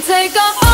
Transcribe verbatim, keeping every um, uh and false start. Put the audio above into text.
can take off.